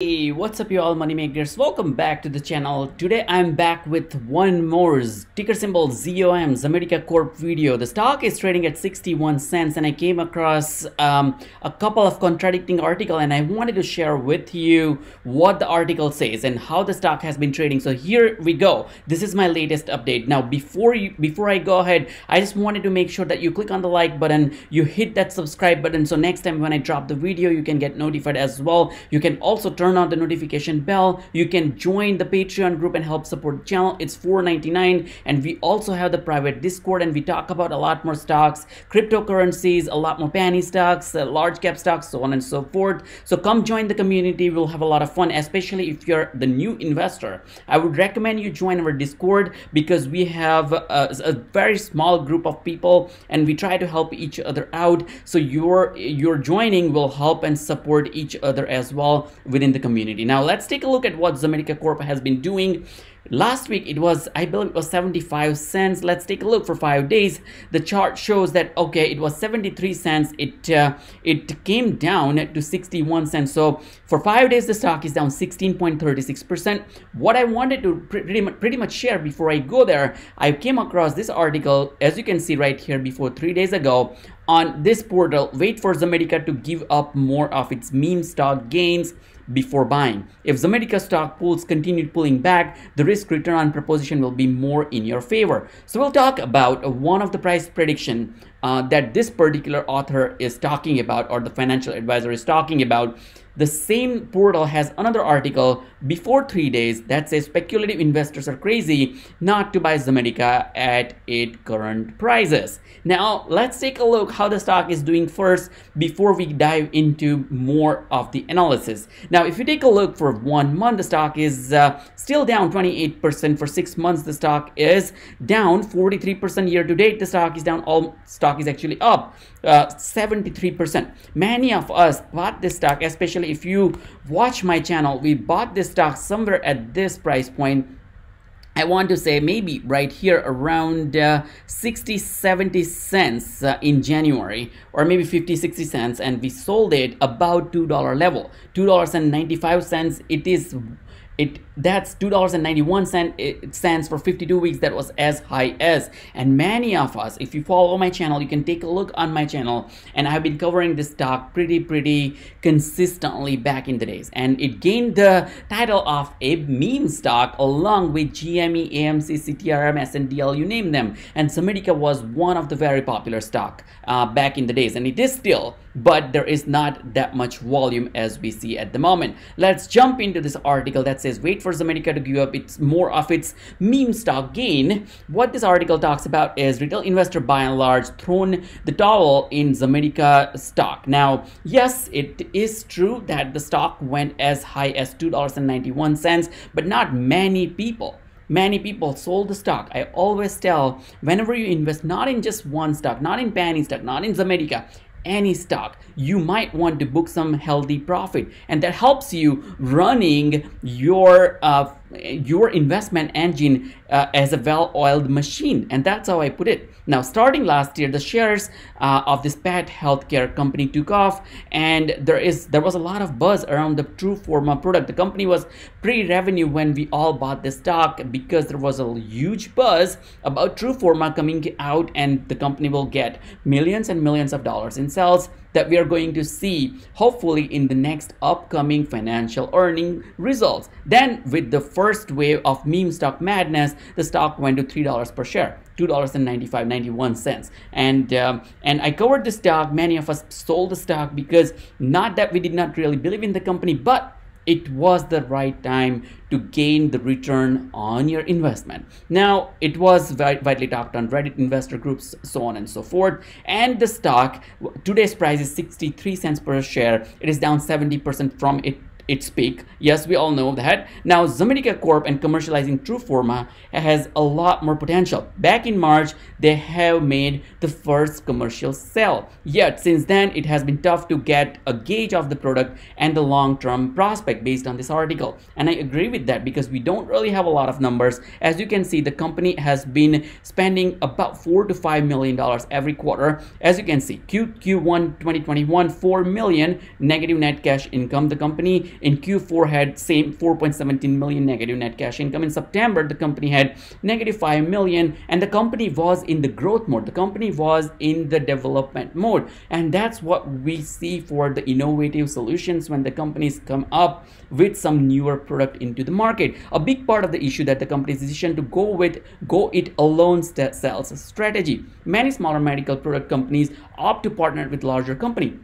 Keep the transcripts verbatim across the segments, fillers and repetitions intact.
Hey, what's up you all money makers, welcome back to the channel. Today I'm back with one more ticker symbol Z O M Zomedica Corp video. The stock is trading at sixty-one cents and I came across um, a couple of contradicting articles and I wanted to share with you what the article says and how the stock has been trading. So here we go, this is my latest update. Now before you before I go ahead, I just wanted to make sure that you click on the like button, you hit that subscribe button, so next time when I drop the video you can get notified as well. You can also turn Turn on the notification bell. You can join the Patreon group and help support the channel. It's four ninety-nine, and we also have the private Discord, and we talk about a lot more stocks, cryptocurrencies, a lot more penny stocks, uh, large cap stocks, so on and so forth. So come join the community. We'll have a lot of fun, especially if you're the new investor. I would recommend you join our Discord because we have a, a very small group of people, and we try to help each other out. So your your joining will help and support each other as well within the community. Now let's take a look at what Zomedica Corp has been doing. Last week it was, I believe it was seventy-five cents. Let's take a look for five days. The chart shows that okay, it was seventy-three cents, it uh, it came down to sixty-one cents. So for five days the stock is down sixteen point three six percent. What I wanted to pretty much, pretty much share before I go there, I came across this article, as you can see right here, before three days ago on this portal. Wait for Zomedica to give up more of its meme stock gains before buying. If Zomedica stock pulls continued pulling back, the risk return on proposition will be more in your favor. So we'll talk about one of the price prediction uh, that this particular author is talking about, or the financial advisor is talking about. The same portal has another article before three days that says speculative investors are crazy not to buy Zomedica at its current prices. Now let's take a look how the stock is doing first before we dive into more of the analysis. Now if you take a look, for one month the stock is uh, still down twenty-eight percent. For six months the stock is down forty-three percent. Year to date the stock is down, all stock is actually up uh, seventy-three percent. Many of us bought this stock, especially if you watch my channel, we bought this stock somewhere at this price point. I want to say maybe right here around uh, sixty, seventy cents uh, in January, or maybe fifty, sixty cents, and we sold it about two dollar level, two dollars and ninety-five cents. It is It, that's two dollars and ninety-one cents for fifty-two weeks. That was as high as, and many of us, if you follow my channel, you can take a look on my channel, and I've been covering this stock pretty pretty consistently back in the days, and it gained the title of a meme stock along with G M E, A M C, C T R M S and D L, you name them, and Zomedica was one of the very popular stock uh, back in the days, and it is still, but there is not that much volume as we see at the moment. Let's jump into this article that says wait for Zomedica to give up its more of its meme stock gain. What this article talks about is retail investor by and large thrown the towel in Zomedica stock. Now yes, it is true that the stock went as high as two dollars and ninety-one cents, but not many people Many people sold the stock. I always tell, whenever you invest, not in just one stock, not in penny stock, not in Zomedica, any stock, you might want to book some healthy profit, and that helps you running your uh, your investment engine uh, as a well-oiled machine, and that's how I put it. Now starting last year, the shares uh, of this pet healthcare company took off, and there is there was a lot of buzz around the TrueForma product. The company was pre-revenue when we all bought this stock because there was a huge buzz about TrueForma coming out, and the company will get millions and millions of dollars in sales that we are going to see hopefully in the next upcoming financial earning results. Then with the first wave of meme stock madness, the stock went to three dollars per share, two dollars and ninety-five, ninety-one cents, and um, and I covered the stock. Many of us sold the stock because, not that we did not really believe in the company, but it was the right time to gain the return on your investment. Now it was widely talked on Reddit, investor groups, so on and so forth, and the stock, today's price is sixty-three cents per share. It is down seventy percent from it its peak. Yes, we all know that. Now Zomedica Corp and commercializing TrueForma has a lot more potential. Back in March they have made the first commercial sale, yet since then it has been tough to get a gauge of the product and the long-term prospect based on this article, and I agree with that because we don't really have a lot of numbers. As you can see, the company has been spending about four to five million dollars every quarter. As you can see, Q one twenty twenty-one, four million negative net cash income. The company In Q four had same four point one seven million negative net cash income. In September, the company had negative five million, and the company was in the growth mode. The company was in the development mode. And that's what we see for the innovative solutions when the companies come up with some newer product into the market. A big part of the issue that the company's decision to go with go it alone sales strategy. Many smaller medical product companies opt to partner with larger company.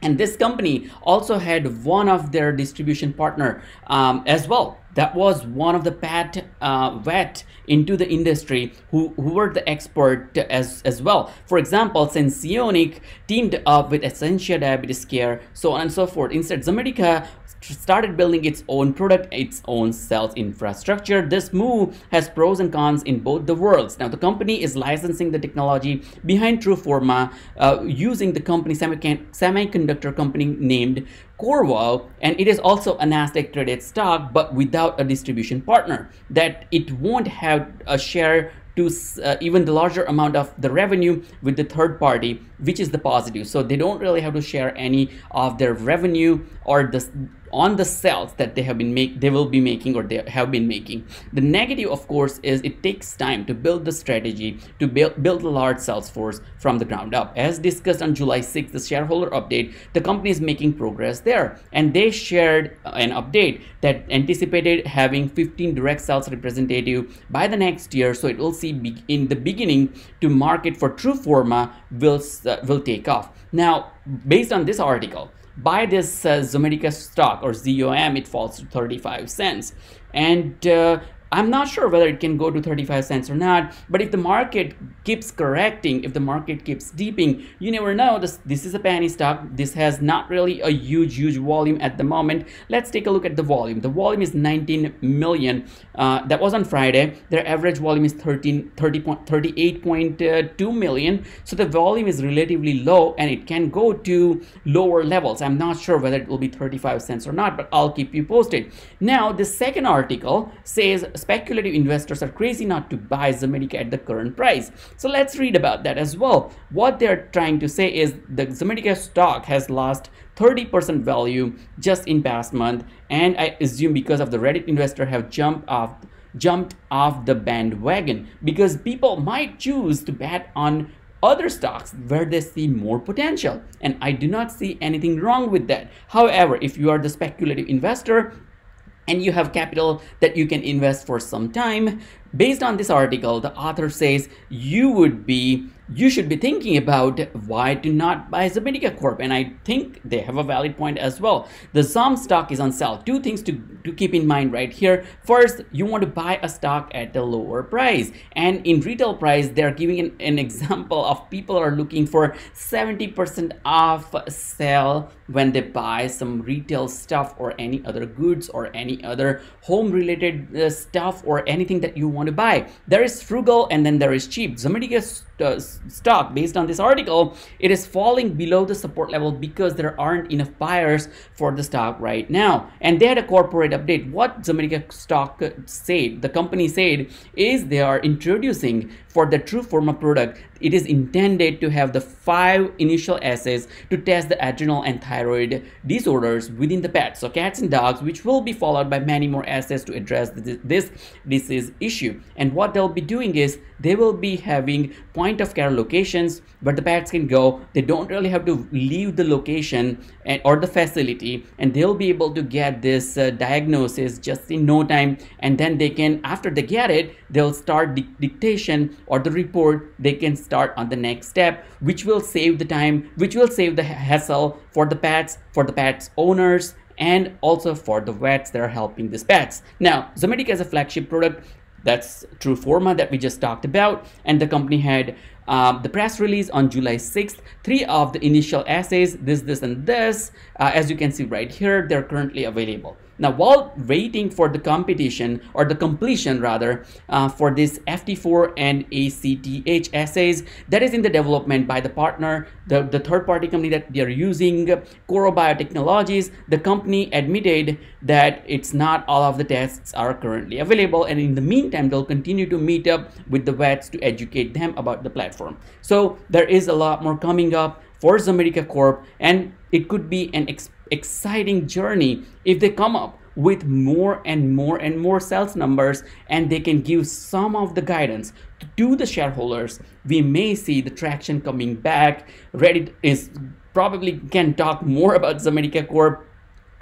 And this company also had one of their distribution partner um, as well. That was one of the pat uh, vet into the industry who, who were the expert as, as well. For example, Senseonics teamed up with Ascensia Diabetes Care, so on and so forth. Instead, Zomedica started building its own product, its own sales infrastructure. This move has pros and cons in both the worlds. Now, the company is licensing the technology behind TrueForma uh, using the company semiconductor company named Qorvo, and it is also a NASDAQ traded stock, but without a distribution partner, that it won't have a share to uh, even the larger amount of the revenue with the third party, which is the positive. So they don't really have to share any of their revenue or the on the sales that they have been make they will be making or they have been making. The negative, of course, is it takes time to build the strategy, to build build a large sales force from the ground up. As discussed on July sixth, the shareholder update, the company is making progress there, and they shared an update that anticipated having fifteen direct sales representative by the next year. So it will see in the beginning to market for TrueForma will uh, will take off. Now, based on this article, buy this uh, Zomedica stock or Z O M, it falls to thirty-five cents. And uh, I'm not sure whether it can go to thirty-five cents or not, but if the market keeps correcting, if the market keeps dipping, you never know. This, this is a penny stock. This has not really a huge, huge volume at the moment. Let's take a look at the volume. The volume is nineteen million. Uh, that was on Friday. Their average volume is thirty-eight point two million. So the volume is relatively low, and it can go to lower levels. I'm not sure whether it will be thirty-five cents or not, but I'll keep you posted. Now, the second article says, speculative investors are crazy not to buy Zomedica at the current price. So let's read about that as well. What they're trying to say is the Zomedica stock has lost thirty percent value just in past month, and I assume because of the Reddit investor have jumped off jumped off the bandwagon, because people might choose to bet on other stocks where they see more potential, and I do not see anything wrong with that. However, if you are the speculative investor and you have capital that you can invest for some time, based on this article, the author says you would be you should be thinking about why to not buy Zomedica Corp, and I think they have a valid point as well. The Zom stock is on sale. Two things to, to keep in mind right here. First, you want to buy a stock at a lower price, and in retail price, they're giving an, an example of people are looking for seventy percent off sale when they buy some retail stuff or any other goods or any other home related uh, stuff or anything that you want to buy. There is frugal and then there is cheap. Zomedica Uh, stock, based on this article, it is falling below the support level because there aren't enough buyers for the stock right now. And they had a corporate update. What Zomedica stock said, the company said, is they are introducing for the TrueForma product. It is intended to have the five initial assays to test the adrenal and thyroid disorders within the pets, so cats and dogs, which will be followed by many more assays to address this, this disease issue. And what they'll be doing is they will be having point of care locations where the pets can go. They don't really have to leave the location and, or the facility, and they'll be able to get this uh, diagnosis just in no time. And then they can, after they get it, they'll start the dictation or the report. They can start on the next step, which will save the time, which will save the hassle for the pets, for the pets owners, and also for the vets that are helping these pets. Now, Zomedica is a flagship product. That's TrueForma that we just talked about, and the company had uh, the press release on July sixth. Three of the initial assays, this, this, and this, uh, as you can see right here, they're currently available. Now, while waiting for the competition or the completion rather uh, for this F T four and A C T H assays that is in the development by the partner, the, the third party company that they are using, Coro Biotechnologies, the company admitted that it's not all of the tests are currently available, and in the meantime, they'll continue to meet up with the vets to educate them about the platform. So there is a lot more coming up for Zomedica Corp, and it could be an exciting journey if they come up with more and more and more sales numbers, and they can give some of the guidance to the shareholders. We may see the traction coming back. Reddit is probably can talk more about Zomedica Corp.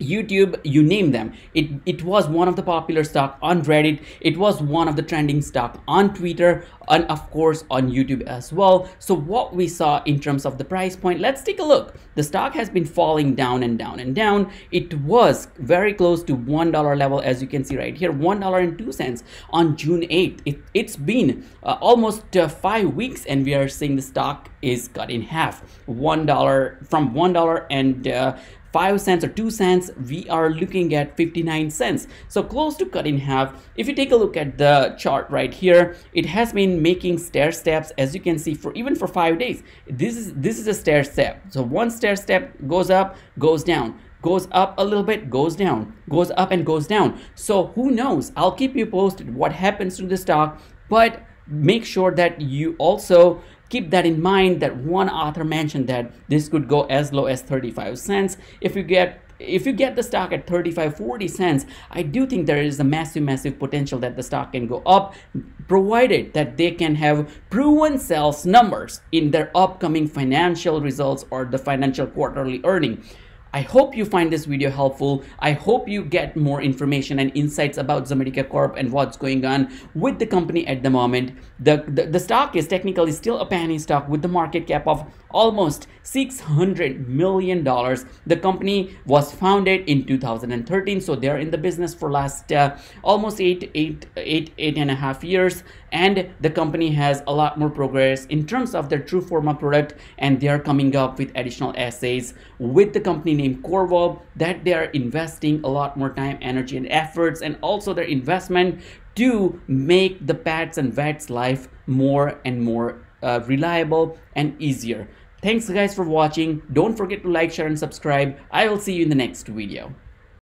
YouTube, you name them. It, it was one of the popular stock on Reddit. It was one of the trending stock on Twitter, and of course on YouTube as well. So what we saw in terms of the price point, let's take a look. The stock has been falling down and down and down. It was very close to one dollar level, as you can see right here, one dollar and two cents on June eighth. It, it's been uh, almost uh, five weeks and we are seeing the stock is cut in half. one dollar from one dollar and uh, five cents or two cents, we are looking at fifty-nine cents, so close to cut in half. If you take a look at the chart right here, it has been making stair steps, as you can see, for even for five days. This is this is a stair step. So one stair step goes up, goes down, goes up a little bit, goes down, goes up and goes down. So who knows? I'll keep you posted what happens to the stock, but make sure that you also keep that in mind, that one author mentioned that this could go as low as thirty-five cents. If you get if you get the stock at thirty-five, forty cents, I do think there is a massive, massive potential that the stock can go up, provided that they can have proven sales numbers in their upcoming financial results or the financial quarterly earning. I hope you find this video helpful. I hope you get more information and insights about Zomedica Corp and what's going on with the company at the moment. The, the, the stock is technically still a penny stock with the market cap of almost six hundred million dollars. The company was founded in two thousand thirteen, so they're in the business for last uh, almost eight, eight, eight, eight and a half years. And the company has a lot more progress in terms of their TrueForma product, and they are coming up with additional assays with the company named Qorvo, that they are investing a lot more time, energy and efforts, and also their investment to make the P A Ts and V A Ts life more and more uh, reliable and easier. Thanks guys for watching. Don't forget to like, share and subscribe. I will see you in the next video.